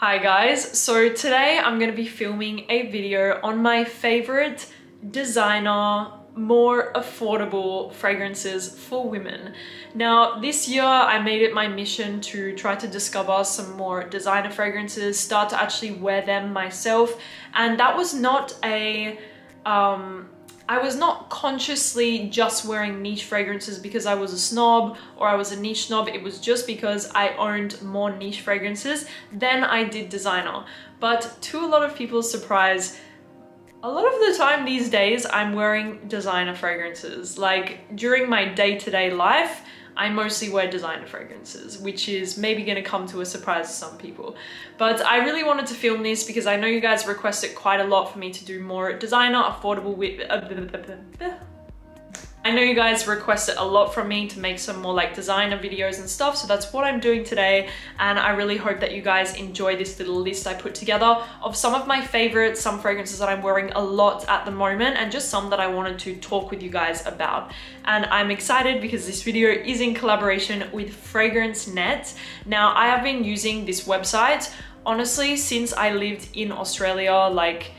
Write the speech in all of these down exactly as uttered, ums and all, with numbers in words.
Hi guys, so today I'm going to be filming a video on my favorite designer, more affordable fragrances for women. Now this year I made it my mission to try to discover some more designer fragrances, start to actually wear them myself, and that was not a um I was not consciously just wearing niche fragrances because I was a snob or I was a niche snob. It was just because I owned more niche fragrances than I did designer. But to a lot of people's surprise, a lot of the time these days I'm wearing designer fragrances. Like during my day-to-day life, I mostly wear designer fragrances, which is maybe going to come to a surprise to some people. But I really wanted to film this because I know you guys request it quite a lot for me to do more designer, affordable with... I know you guys request it a lot from me to make some more like designer videos and stuff, so that's what I'm doing today, and I really hope that you guys enjoy this little list I put together of some of my favorites, some fragrances that I'm wearing a lot at the moment, and just some that I wanted to talk with you guys about. And I'm excited because this video is in collaboration with FragranceNet. Now I have been using this website honestly since I lived in Australia, like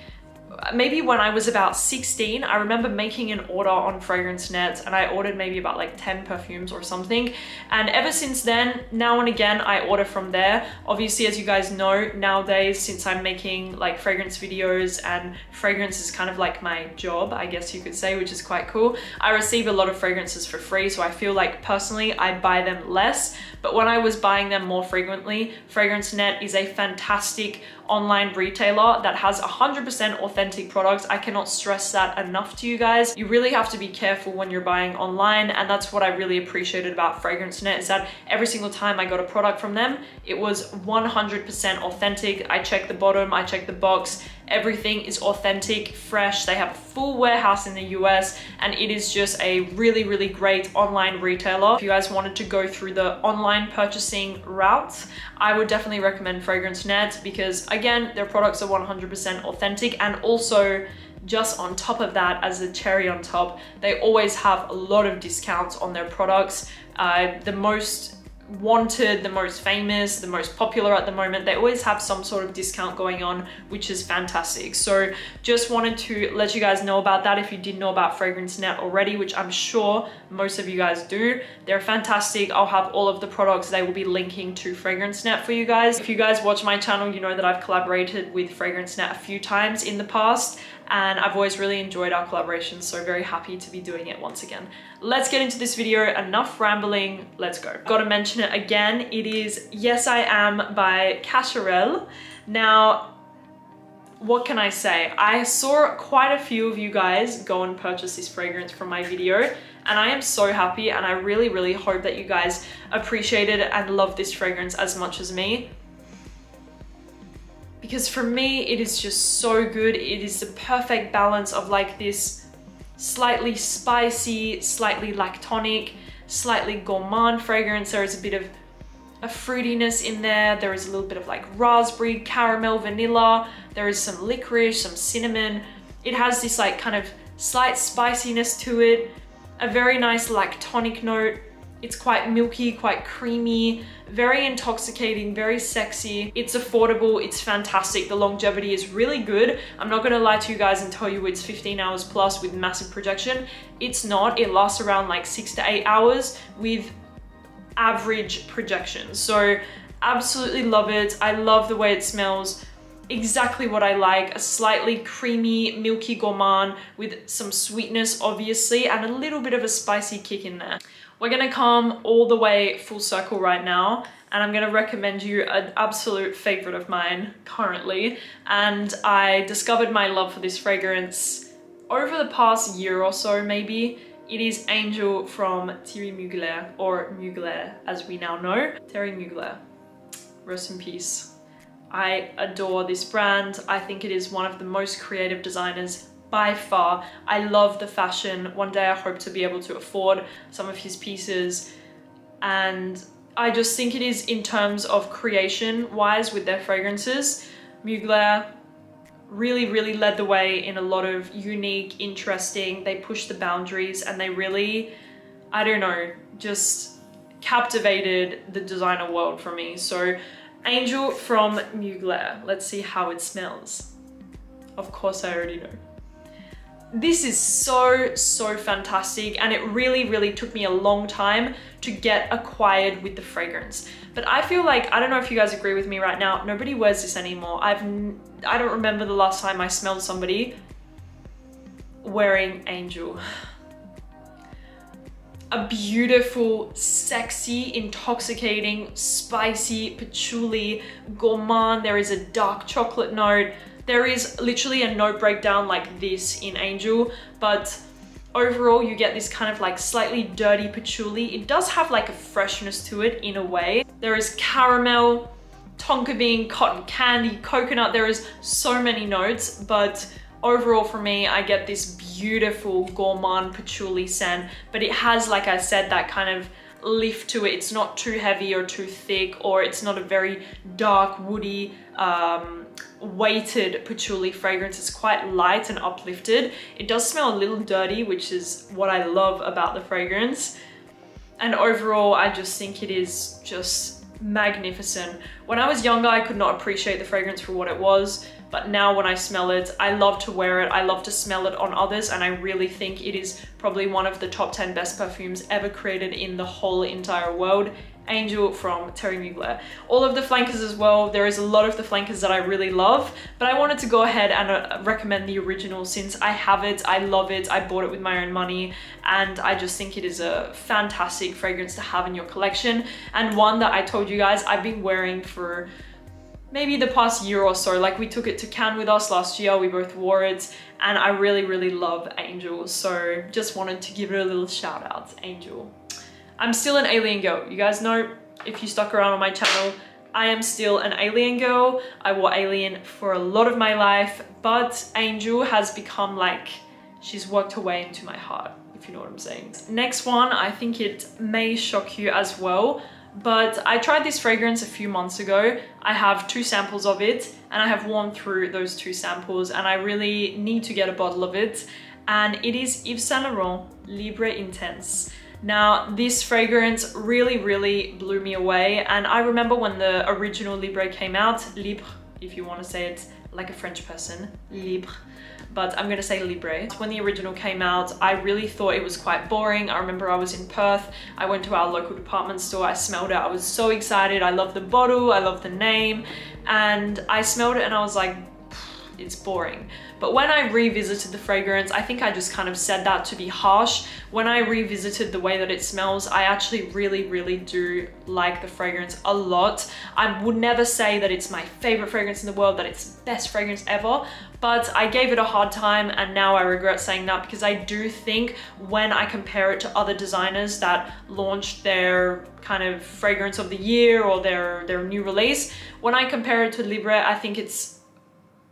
maybe when I was about sixteen, I remember making an order on FragranceNet, and I ordered maybe about like ten perfumes or something. And ever since then, now and again, I order from there. Obviously, as you guys know, nowadays, since I'm making like fragrance videos and fragrance is kind of like my job, I guess you could say, which is quite cool. I receive a lot of fragrances for free, so I feel like personally, I buy them less. But when I was buying them more frequently, FragranceNet is a fantastic online retailer that has one hundred percent authentic products. I cannot stress that enough to you guys. You really have to be careful when you're buying online, and that's what I really appreciated about FragranceNet, is that every single time I got a product from them, it was one hundred percent authentic. I checked the bottom, I checked the box, everything is authentic, fresh. They have a full warehouse in the U S, and it is just a really, really great online retailer. If you guys wanted to go through the online purchasing route, I would definitely recommend FragranceNet because, again, their products are one hundred percent authentic, and also just on top of that, as a cherry on top, they always have a lot of discounts on their products. Uh, the most wanted, the most famous, the most popular at the moment, they always have some sort of discount going on, which is fantastic. So just wanted to let you guys know about that if you didn't know about FragranceNet already, which I'm sure most of you guys do. They're fantastic. I'll have all of the products they will be linking to FragranceNet for you guys. If you guys watch my channel, you know that I've collaborated with FragranceNet a few times in the past, and I've always really enjoyed our collaborations, so very happy to be doing it once again. Let's get into this video. Enough rambling, let's go. Gotta mention it again. It is Yes I Am by Cacharel. Now, what can I say? I saw quite a few of you guys go and purchase this fragrance from my video, and I am so happy, and I really, really hope that you guys appreciated and loved this fragrance as much as me. Because for me, it is just so good. It is the perfect balance of like this slightly spicy, slightly lactonic, slightly gourmand fragrance. There is a bit of a fruitiness in there. There is a little bit of like raspberry, caramel, vanilla. There is some licorice, some cinnamon. It has this like kind of slight spiciness to it, a very nice lactonic note. It's quite milky, quite creamy, very intoxicating, very sexy. It's affordable, it's fantastic. The longevity is really good. I'm not gonna lie to you guys and tell you it's fifteen hours plus with massive projection. It's not, it lasts around like six to eight hours with average projection. So absolutely love it. I love the way it smells. Exactly what I like, a slightly creamy, milky gourmand with some sweetness, obviously, and a little bit of a spicy kick in there. We're gonna come all the way full circle right now, and I'm gonna recommend you an absolute favorite of mine currently. And I discovered my love for this fragrance over the past year or so, maybe. It is Angel from Thierry Mugler, or Mugler as we now know. Thierry Mugler, rest in peace. I adore this brand. I think it is one of the most creative designers by far. I love the fashion. One day I hope to be able to afford some of his pieces. And I just think it is, in terms of creation wise with their fragrances, Mugler really, really led the way in a lot of unique, interesting, they pushed the boundaries, and they really, I don't know, just captivated the designer world for me. So Angel from Mugler. Let's see how it smells. Of course, I already know. This is so, so fantastic, and it really, really took me a long time to get acquired with the fragrance. But I feel like, I don't know if you guys agree with me right now, nobody wears this anymore. I've, I don't remember the last time I smelled somebody wearing Angel. A beautiful, sexy, intoxicating, spicy, patchouli, gourmand. There is a dark chocolate note. There is literally a note breakdown like this in Angel, but overall you get this kind of like slightly dirty patchouli. It does have like a freshness to it in a way. There is caramel, tonka bean, cotton candy, coconut. There is so many notes, but overall for me, I get this beautiful gourmand patchouli scent, but it has, like I said, that kind of lift to it. It's not too heavy or too thick, or it's not a very dark, woody, um, weighted patchouli fragrance. It's quite light and uplifted. It does smell a little dirty, which is what I love about the fragrance. And overall, I just think it is just magnificent. When I was younger, I could not appreciate the fragrance for what it was, but now when I smell it, I love to wear it. I love to smell it on others, and I really think it is probably one of the top ten best perfumes ever created in the whole entire world. Angel from Terry Mugler. All of the flankers as well, there is a lot of the flankers that I really love, but I wanted to go ahead and uh, recommend the original since I have it, I love it, I bought it with my own money, and I just think it is a fantastic fragrance to have in your collection, and one that I told you guys I've been wearing for maybe the past year or so. Like, we took it to Cannes with us last year, we both wore it, and I really, really love Angel, so just wanted to give it a little shout out, Angel. I'm still an alien girl. You guys know, if you stuck around on my channel, I am still an alien girl. I wore alien for a lot of my life, but Angel has become like, she's worked her way into my heart, if you know what I'm saying. Next one, I think it may shock you as well, but I tried this fragrance a few months ago. I have two samples of it, and I have worn through those two samples, and I really need to get a bottle of it. And it is Yves Saint Laurent Libre Intense. Now, this fragrance really, really blew me away, and I remember when the original Libre came out, Libre, if you want to say it like a French person, Libre, but I'm going to say Libre. When the original came out, I really thought it was quite boring. I remember I was in Perth, I went to our local department store, I smelled it, I was so excited, I love the bottle, I love the name, and I smelled it and I was like, it's boring. But when I revisited the fragrance, I think I just kind of said that to be harsh. When I revisited the way that it smells, I actually really, really do like the fragrance a lot. I would never say that it's my favorite fragrance in the world, that it's the best fragrance ever, but I gave it a hard time, and now I regret saying that, because I do think when I compare it to other designers that launched their kind of fragrance of the year or their, their new release, when I compare it to Libre, I think it's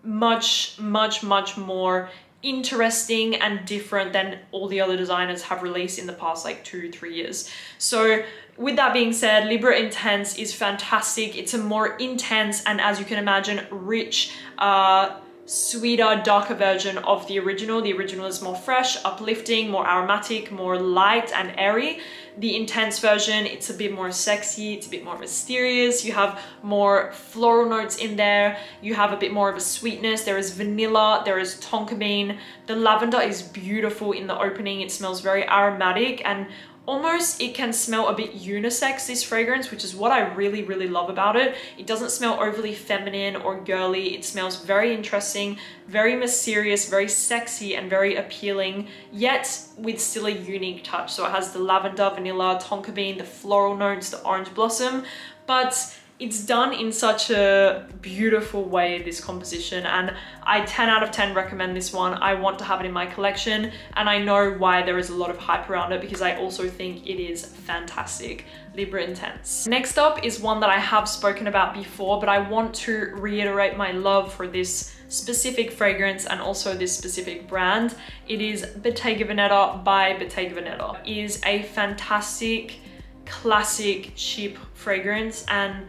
much, much, much more interesting and different than all the other designers have released in the past like two, three years. So with that being said, Libre Intense is fantastic. It's a more intense and, as you can imagine, rich, uh, sweeter, darker version of the original. The original is more fresh, uplifting, more aromatic, more light and airy. The intense version, it's a bit more sexy, it's a bit more mysterious, you have more floral notes in there, you have a bit more of a sweetness, there is vanilla, there is tonka bean, the lavender is beautiful in the opening, it smells very aromatic, and almost it can smell a bit unisex, this fragrance, which is what I really, really love about it. It doesn't smell overly feminine or girly, it smells very interesting, very mysterious, very sexy and very appealing, yet with still a unique touch. So it has the lavender, vanilla, tonka bean, the floral notes, the orange blossom, but it's done in such a beautiful way, this composition, and I ten out of ten recommend this one. I want to have it in my collection, and I know why there is a lot of hype around it, because I also think it is fantastic. Libre Intense. Next up is one that I have spoken about before, but I want to reiterate my love for this specific fragrance and also this specific brand. It is Bottega Veneta by Bottega Veneta. It is a fantastic, classic, cheap fragrance, and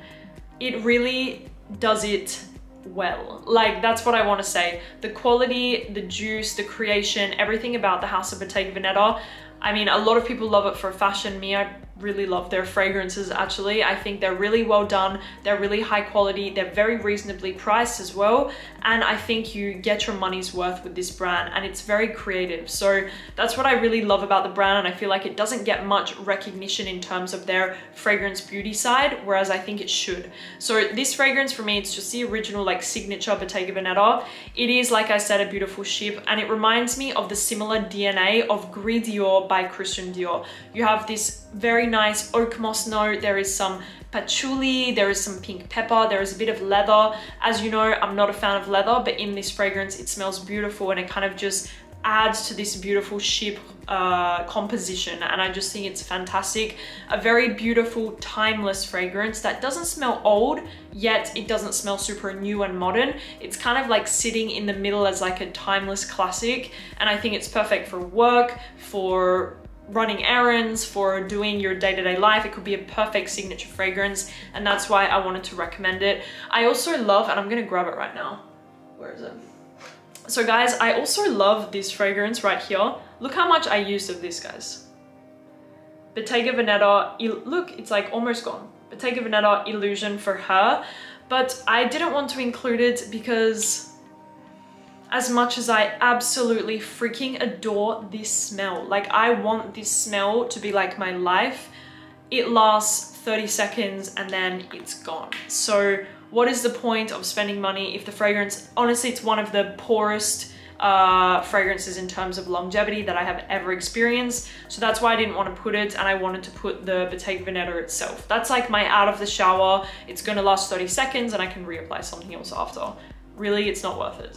it really does it well. Like, that's what I want to say. The quality, the juice, the creation, everything about the house of Bottega Veneta. I mean, a lot of people love it for fashion. Me, I really love their fragrances actually. I think they're really well done, they're really high quality, they're very reasonably priced as well, and I think you get your money's worth with this brand, and it's very creative. So that's what I really love about the brand, and I feel like it doesn't get much recognition in terms of their fragrance beauty side, whereas I think it should. So this fragrance for me, it's just the original like signature Bottega Veneta. It is, like I said, a beautiful ship, and it reminds me of the similar D N A of Gris Dior by Christian Dior. You have this very nice oak moss note, there is some patchouli, there is some pink pepper, there is a bit of leather. As you know, I'm not a fan of leather, but in this fragrance it smells beautiful, and it kind of just adds to this beautiful ship uh, composition, and I just think it's fantastic. A very beautiful, timeless fragrance that doesn't smell old, yet it doesn't smell super new and modern. It's kind of like sitting in the middle as like a timeless classic, and I think it's perfect for work, for running errands, for doing your day-to-day life. It could be a perfect signature fragrance, and that's why I wanted to recommend it. I also love, and I'm gonna grab it right now. Where is it? So guys, I also love this fragrance right here. Look how much I used of this, guys. Bottega Veneta, look, it's like almost gone. Bottega Veneta Illusion for Her. But I didn't want to include it because as much as I absolutely freaking adore this smell, like I want this smell to be like my life, it lasts thirty seconds and then it's gone. So what is the point of spending money if the fragrance, honestly, it's one of the poorest uh, fragrances in terms of longevity that I have ever experienced. So that's why I didn't want to put it, and I wanted to put the Bottega Veneta itself. That's like my out of the shower. It's going to last thirty seconds and I can reapply something else after. Really, it's not worth it.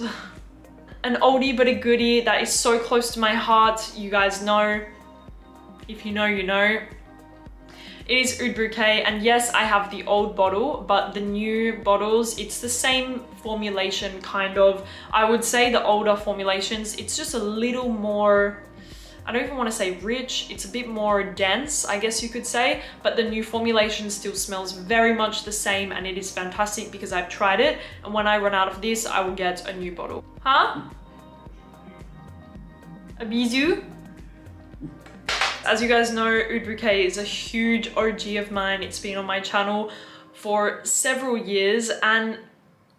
An oldie but a goodie that is so close to my heart. You guys know, if you know, you know. It is Oud Bouquet, and yes, I have the old bottle, but the new bottles, it's the same formulation kind of. I would say the older formulations, it's just a little more, I don't even want to say rich, it's a bit more dense, I guess you could say, but the new formulation still smells very much the same, and it is fantastic because I've tried it, and when I run out of this, I will get a new bottle. Huh? A bisou? As you guys know, Oud Bouquet is a huge O G of mine. It's been on my channel for several years, and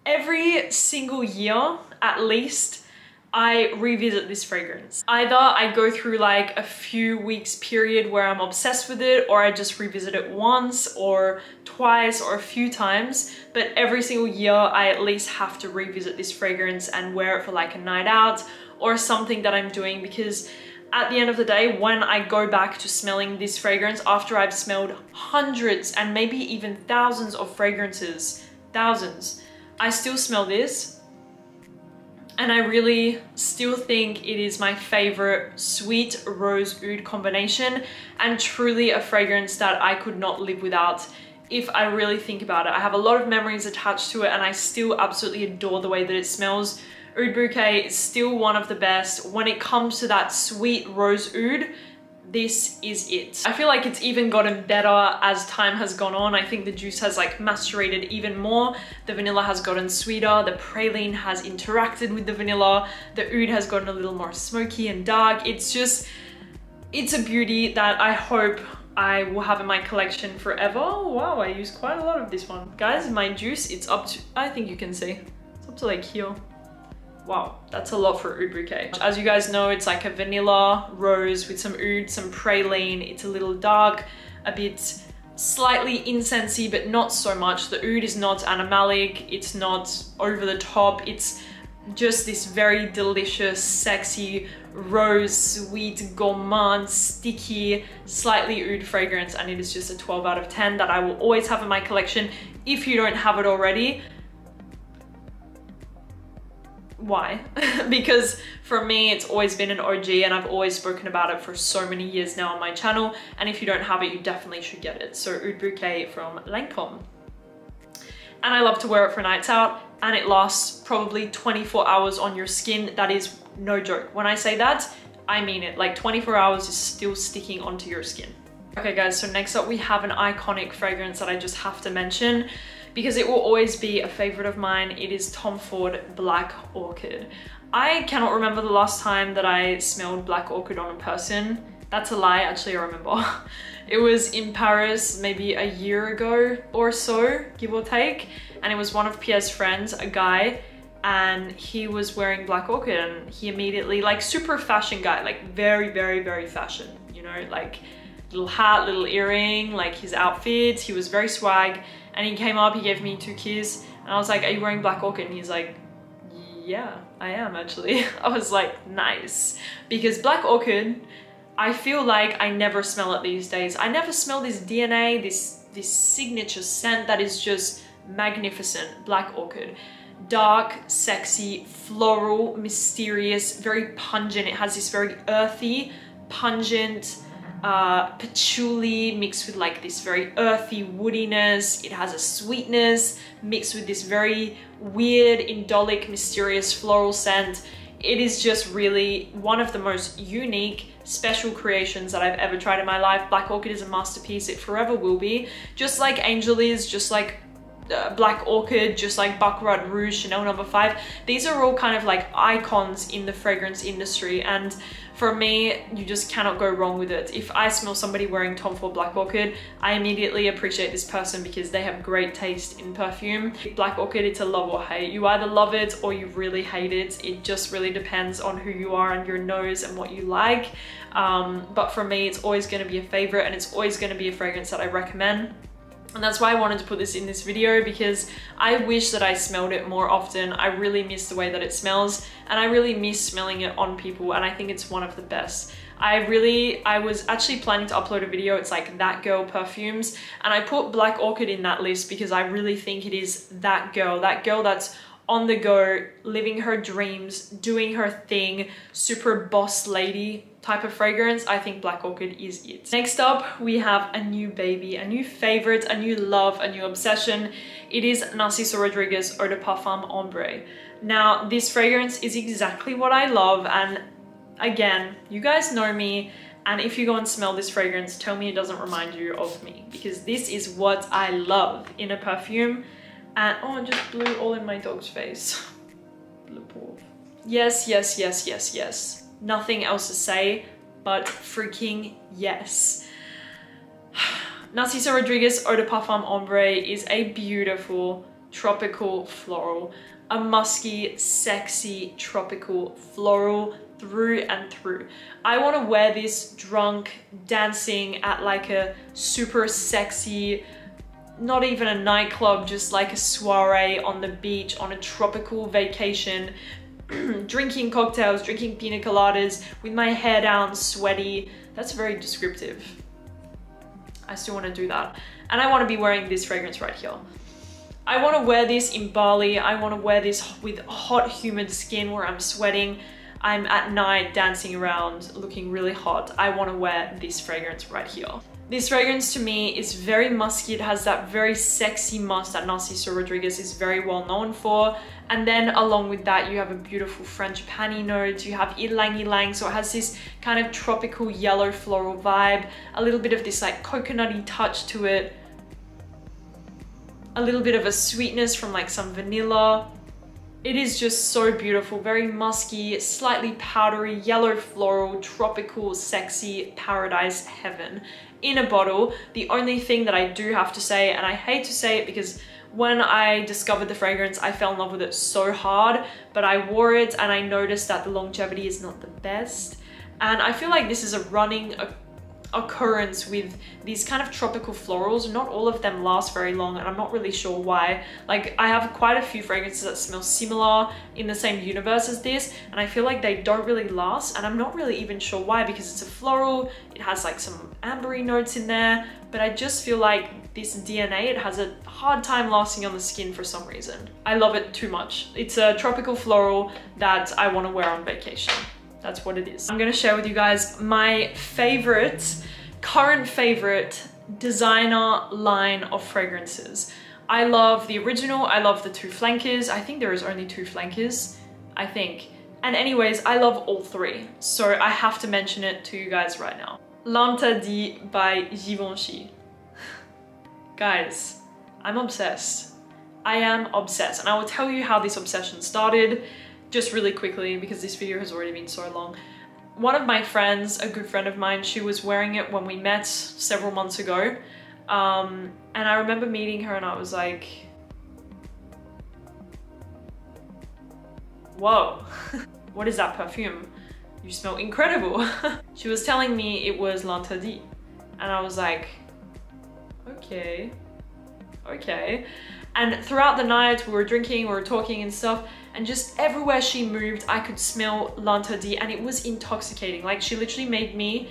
every single year, at least, I revisit this fragrance. Either I go through like a few weeks period where I'm obsessed with it, or I just revisit it once or twice or a few times, but every single year I at least have to revisit this fragrance and wear it for like a night out or something that I'm doing, because at the end of the day, when I go back to smelling this fragrance after I've smelled hundreds and maybe even thousands of fragrances, thousands, I still smell this, and I really still think it is my favorite sweet rose oud combination, and truly a fragrance that I could not live without. If I really think about it, I have a lot of memories attached to it, and I still absolutely adore the way that it smells. Oud Bouquet is still one of the best. When it comes to that sweet rose oud, this is it. I feel like it's even gotten better as time has gone on. I think the juice has like macerated even more. The vanilla has gotten sweeter. The praline has interacted with the vanilla. The oud has gotten a little more smoky and dark. It's just, it's a beauty that I hope I will have in my collection forever. Wow, I use quite a lot of this one. Guys, my juice, it's up to, I think you can see, it's up to like here. Wow, that's a lot for Oud Bouquet. As you guys know, it's like a vanilla rose with some oud, some praline. It's a little dark, a bit slightly incensey, but not so much. The oud is not animalic, it's not over the top. It's just this very delicious, sexy, rose, sweet, gourmand, sticky, slightly oud fragrance. And it is just a twelve out of ten that I will always have in my collection. If you don't have it already, why? Because for me, it's always been an O G, and I've always spoken about it for so many years now on my channel, and if you don't have it, you definitely should get it. So Oud Bouquet from Lancôme. And I love to wear it for nights out, and it lasts probably twenty-four hours on your skin. That is no joke. When I say that, I mean it. Like twenty-four hours is still sticking onto your skin. Okay guys, so next up we have an iconic fragrance that I just have to mention, because it will always be a favorite of mine. It is Tom Ford Black Orchid. I cannot remember the last time that I smelled Black Orchid on a person. That's a lie, actually I remember. It was in Paris maybe a year ago or so, give or take, and it was one of Pierre's friends, a guy, and he was wearing Black Orchid, and he immediately, like, super fashion guy, like very, very, very fashion, you know, like little hat, little earring, like his outfits, he was very swag. And he came up, he gave me two keys, and I was like, are you wearing Black Orchid? And he's like, yeah, I am actually. I was like, nice. Because Black Orchid, I feel like I never smell it these days. I never smell this D N A, this, this signature scent that is just magnificent. Black Orchid. Dark, sexy, floral, mysterious, very pungent. It has this very earthy, pungent, uh, patchouli mixed with like this very earthy woodiness. It has a sweetness mixed with this very weird, indolic, mysterious floral scent. It is just really one of the most unique, special creations that I've ever tried in my life. Black Orchid is a masterpiece. It forever will be. Just like Angel is, just like Uh, Black Orchid, just like Baccarat Rouge, Chanel number five. These are all kind of like icons in the fragrance industry, and for me, you just cannot go wrong with it. If I smell somebody wearing Tom Ford Black Orchid, I immediately appreciate this person because they have great taste in perfume. Black Orchid, it's a love or hate. You either love it or you really hate it. It just really depends on who you are and your nose and what you like. Um, but for me, it's always going to be a favorite, and it's always going to be a fragrance that I recommend. And that's why I wanted to put this in this video, because I wish that I smelled it more often. I really miss the way that it smells, and I really miss smelling it on people, and I think it's one of the best. I really, I was actually planning to upload a video, it's like that girl perfumes, and I put Black Orchid in that list because I really think it is that girl, that girl that's on the go, living her dreams, doing her thing, super boss lady type of fragrance. I think Black Orchid is it. Next up, we have a new baby, a new favorite, a new love, a new obsession. It is Narciso Rodriguez Eau de Parfum Ombre. Now, this fragrance is exactly what I love, and again, you guys know me, and if you go and smell this fragrance, tell me it doesn't remind you of me, because this is what I love in a perfume. And oh, I just blew all in my dog's face. Yes, yes, yes, yes, yes. Nothing else to say but freaking yes. Narciso Rodriguez Eau de Parfum Ombre is a beautiful tropical floral, a musky, sexy tropical floral through and through. I want to wear this drunk, dancing at like a super sexy, not even a nightclub, just like a soiree on the beach, on a tropical vacation, drinking cocktails, drinking pina coladas, with my hair down, sweaty. That's very descriptive. I still want to do that. And I want to be wearing this fragrance right here. I want to wear this in Bali. I want to wear this with hot, humid skin where I'm sweating. I'm at night dancing around, looking really hot. I want to wear this fragrance right here. This fragrance to me is very musky. It has that very sexy musk that Narciso Rodriguez is very well known for. And then along with that, you have a beautiful frangipani note. You have ylang ylang. So it has this kind of tropical yellow floral vibe, a little bit of this like coconutty touch to it, a little bit of a sweetness from like some vanilla. It is just so beautiful, very musky, slightly powdery, yellow floral, tropical, sexy, paradise heaven in a bottle. The only thing that I do have to say, and I hate to say it because when I discovered the fragrance, I fell in love with it so hard, but I wore it and I noticed that the longevity is not the best. And I feel like this is a running occurrence with these kind of tropical florals. Not all of them last very long, and I'm not really sure why. Like, I have quite a few fragrances that smell similar in the same universe as this, and I feel like they don't really last, and I'm not really even sure why, because it's a floral, it has like some ambery notes in there, but I just feel like this D N A, it has a hard time lasting on the skin for some reason. I love it too much. It's a tropical floral that I want to wear on vacation. That's what it is. I'm gonna share with you guys my favorite, current favorite designer line of fragrances. I love the original, I love the two flankers. I think there is only two flankers, I think. And anyways, I love all three. So I have to mention it to you guys right now. L'Interdit by Givenchy. Guys, I'm obsessed. I am obsessed. And I will tell you how this obsession started. Just really quickly, because this video has already been so long. one of my friends, a good friend of mine, she was wearing it when we met several months ago. Um, and I remember meeting her and I was like, whoa, what is that perfume? You smell incredible. She was telling me it was L'Interdit. And I was like, okay, okay. And throughout the night, we were drinking, we were talking and stuff. And just everywhere she moved, I could smell L'Interdit, and it was intoxicating. Like, she literally made me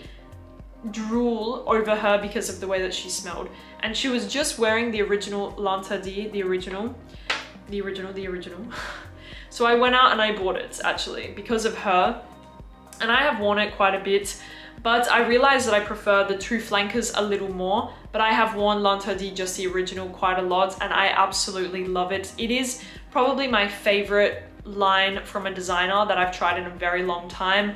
drool over her because of the way that she smelled. And she was just wearing the original L'Interdit, the original, the original, the original. So I went out and I bought it, actually, because of her. And I have worn it quite a bit, but I realized that I prefer the True Flankers a little more, but I have worn L'Interdit, just the original, quite a lot, and I absolutely love it. It is probably my favorite line from a designer that I've tried in a very long time.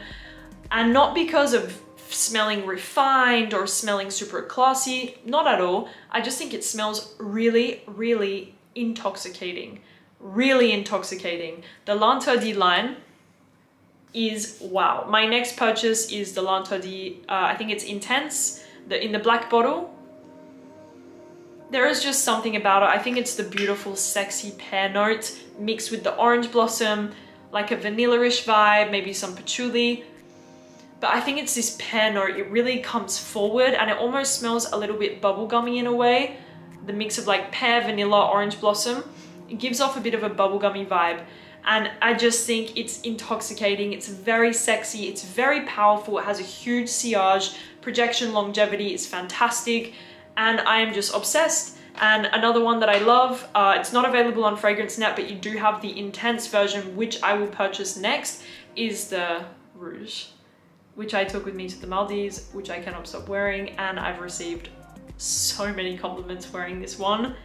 And not because of smelling refined or smelling super classy, not at all. I just think it smells really, really intoxicating. Really intoxicating. The L'Interdit line is wow. My next purchase is the L'Interdit, uh, I think it's Intense, the, in the black bottle. There is just something about it. I think it's the beautiful, sexy pear note mixed with the orange blossom, like a vanilla-ish vibe, maybe some patchouli. But I think it's this pear note. It really comes forward and it almost smells a little bit bubblegummy in a way. The mix of like pear, vanilla, orange blossom. It gives off a bit of a bubblegummy vibe. And I just think it's intoxicating, it's very sexy, it's very powerful, it has a huge sillage, projection longevity is fantastic, and I am just obsessed. And another one that I love, uh, it's not available on FragranceNet, but you do have the Intense version, which I will purchase next, is the Rouge, which I took with me to the Maldives, which I cannot stop wearing, and I've received so many compliments wearing this one.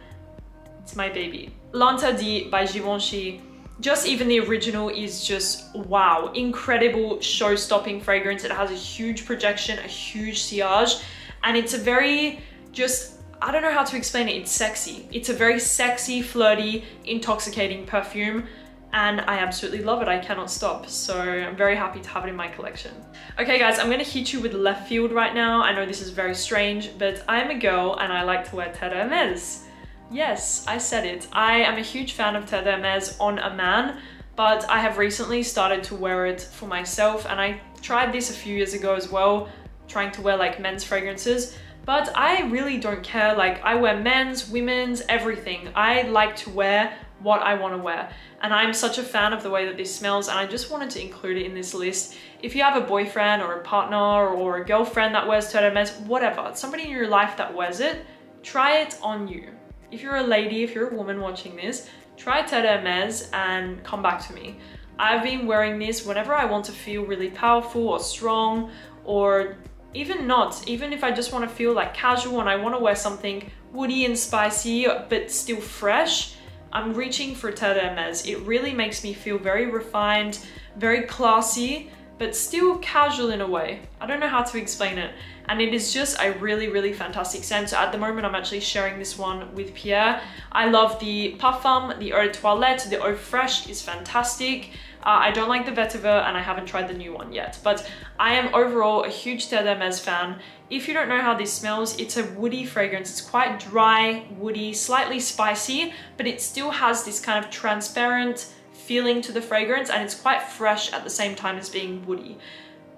It's my baby. L'Interdit by Givenchy. Just even the original is just wow, incredible show-stopping fragrance. It has a huge projection, a huge sillage, and it's a very just, I don't know how to explain it, it's sexy. It's a very sexy, flirty, intoxicating perfume, and I absolutely love it, I cannot stop. So I'm very happy to have it in my collection. Okay guys, I'm gonna hit you with left field right now. I know this is very strange, but I'm a girl and I like to wear Terre d'Hermes. Yes, I said it. I am a huge fan of Terre d'Hermes on a man, but I have recently started to wear it for myself, and I tried this a few years ago as well, trying to wear like men's fragrances, but I really don't care. Like, I wear men's, women's, everything. I like to wear what I want to wear, and I'm such a fan of the way that this smells, and I just wanted to include it in this list. If you have a boyfriend or a partner or a girlfriend that wears Terre d'Hermes, whatever, somebody in your life that wears it, try it on you. If you're a lady, if you're a woman watching this, try Terre d'Hermes and come back to me. I've been wearing this whenever I want to feel really powerful or strong, or even not, even if I just want to feel like casual and I want to wear something woody and spicy but still fresh, I'm reaching for Terre d'Hermes. It really makes me feel very refined, very classy, but still casual in a way. I don't know how to explain it. And it is just a really, really fantastic scent. So at the moment, I'm actually sharing this one with Pierre. I love the Parfum, the Eau de Toilette, the Eau Fraiche is fantastic. Uh, I don't like the Vetiver and I haven't tried the new one yet, but I am overall a huge Terre d'Hermes fan. If you don't know how this smells, it's a woody fragrance. It's quite dry, woody, slightly spicy, but it still has this kind of transparent feeling to the fragrance, and it's quite fresh at the same time as being woody.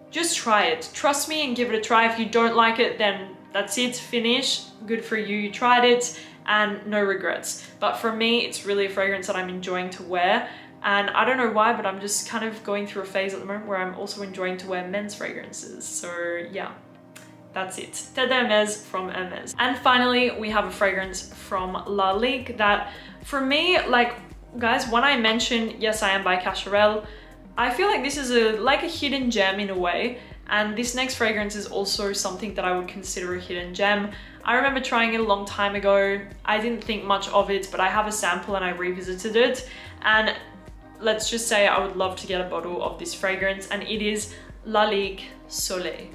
Just try it. Trust me and give it a try. If you don't like it, then that's it, finish. Good for you, you tried it and no regrets. But for me, it's really a fragrance that I'm enjoying to wear, and I don't know why, but I'm just kind of going through a phase at the moment where I'm also enjoying to wear men's fragrances. So yeah, that's it. Terre d'Hermes from Hermes. And finally, we have a fragrance from Lalique that for me, like, guys, when I mentioned Yes I Am by Cacharel, I feel like this is a like a hidden gem in a way, and this next fragrance is also something that I would consider a hidden gem. I remember trying it a long time ago. I didn't think much of it, but I have a sample and I revisited it, and let's just say I would love to get a bottle of this fragrance, and it is Lalique Soleil.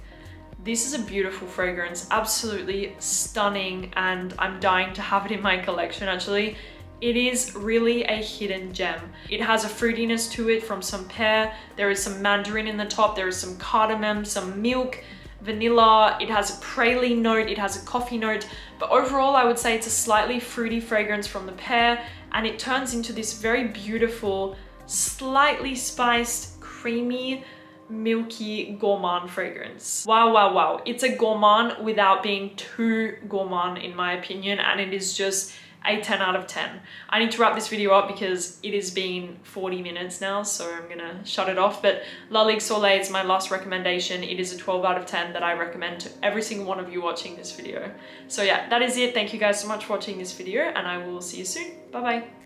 This is a beautiful fragrance, absolutely stunning, and I'm dying to have it in my collection actually. It is really a hidden gem. It has a fruitiness to it from some pear. There is some mandarin in the top. There is some cardamom, some milk, vanilla. It has a praline note. It has a coffee note. But overall, I would say it's a slightly fruity fragrance from the pear. And it turns into this very beautiful, slightly spiced, creamy, milky gourmand fragrance. Wow, wow, wow. It's a gourmand without being too gourmand, in my opinion. And it is just a ten out of ten. I need to wrap this video up because it has been forty minutes now, so I'm gonna shut it off. But Lalique Soleil is my last recommendation. It is a twelve out of ten that I recommend to every single one of you watching this video. So yeah, that is it. Thank you guys so much for watching this video, and I will see you soon. Bye bye.